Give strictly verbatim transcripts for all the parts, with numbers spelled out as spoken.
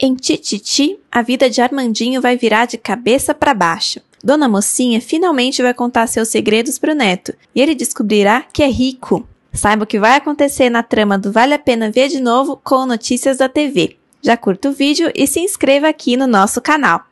Em Tititi, a vida de Armandinho vai virar de cabeça para baixo. Dona Mocinha finalmente vai contar seus segredos para o neto, e ele descobrirá que é rico. Saiba o que vai acontecer na trama do Vale a Pena Ver de Novo com Notícias da T V. Já curta o vídeo e se inscreva aqui no nosso canal.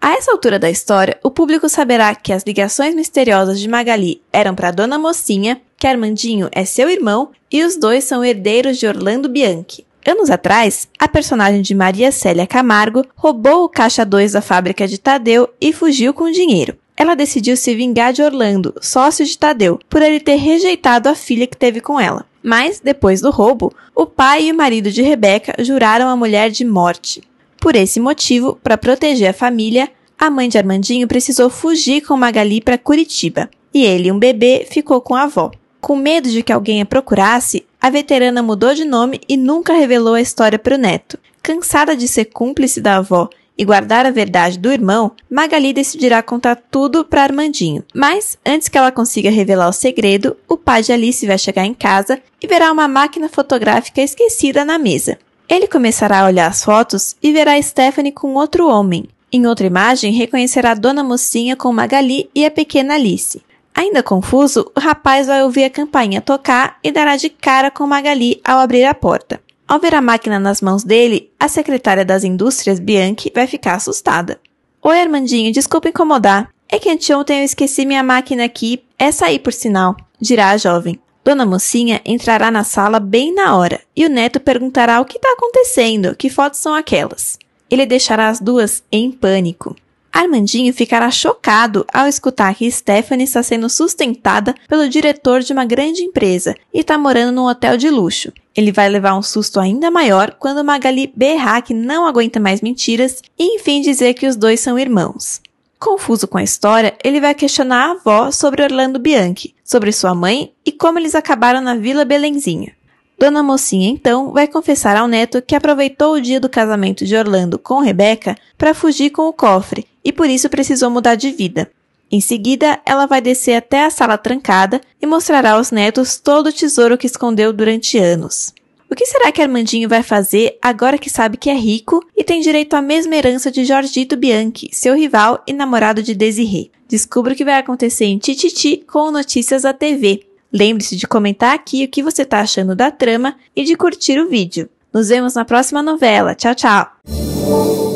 A essa altura da história, o público saberá que as ligações misteriosas de Magali eram para Dona Mocinha, que Armandinho é seu irmão e os dois são herdeiros de Orlando Bianchi. Anos atrás, a personagem de Maria Célia Camargo roubou o caixa dois da fábrica de Tadeu e fugiu com o dinheiro. Ela decidiu se vingar de Orlando, sócio de Tadeu, por ele ter rejeitado a filha que teve com ela. Mas, depois do roubo, o pai e o marido de Rebeca juraram a mulher de morte. Por esse motivo, para proteger a família, a mãe de Armandinho precisou fugir com Magali para Curitiba, e ele, um bebê, ficou com a avó. Com medo de que alguém a procurasse, a veterana mudou de nome e nunca revelou a história para o neto. Cansada de ser cúmplice da avó e guardar a verdade do irmão, Magali decidirá contar tudo para Armandinho. Mas, antes que ela consiga revelar o segredo, o pai de Alice vai chegar em casa e verá uma máquina fotográfica esquecida na mesa. Ele começará a olhar as fotos e verá Stephanie com outro homem. Em outra imagem, reconhecerá Dona Mocinha com Magali e a pequena Alice. Ainda confuso, o rapaz vai ouvir a campainha tocar e dará de cara com Magali ao abrir a porta. Ao ver a máquina nas mãos dele, a secretária das indústrias, Bianchi, vai ficar assustada. Oi, Armandinho, desculpa incomodar. É que anteontem eu esqueci minha máquina aqui, essa aí por sinal, dirá a jovem. Dona Mocinha entrará na sala bem na hora e o neto perguntará o que está acontecendo, que fotos são aquelas. Ele deixará as duas em pânico. Armandinho ficará chocado ao escutar que Stephanie está sendo sustentada pelo diretor de uma grande empresa e está morando num hotel de luxo. Ele vai levar um susto ainda maior quando Magali berrar que não aguenta mais mentiras e enfim dizer que os dois são irmãos. Confuso com a história, ele vai questionar a avó sobre Orlando Bianchi, sobre sua mãe e como eles acabaram na Vila Belenzinha. Dona Mocinha, então, vai confessar ao neto que aproveitou o dia do casamento de Orlando com Rebeca para fugir com o cofre e por isso precisou mudar de vida. Em seguida, ela vai descer até a sala trancada e mostrará aos netos todo o tesouro que escondeu durante anos. O que será que Armandinho vai fazer agora que sabe que é rico e tem direito à mesma herança de Jorgito Bianchi, seu rival e namorado de Desirê? Descubra o que vai acontecer em Tititi com Notícias da T V. Lembre-se de comentar aqui o que você está achando da trama e de curtir o vídeo. Nos vemos na próxima novela. Tchau, tchau!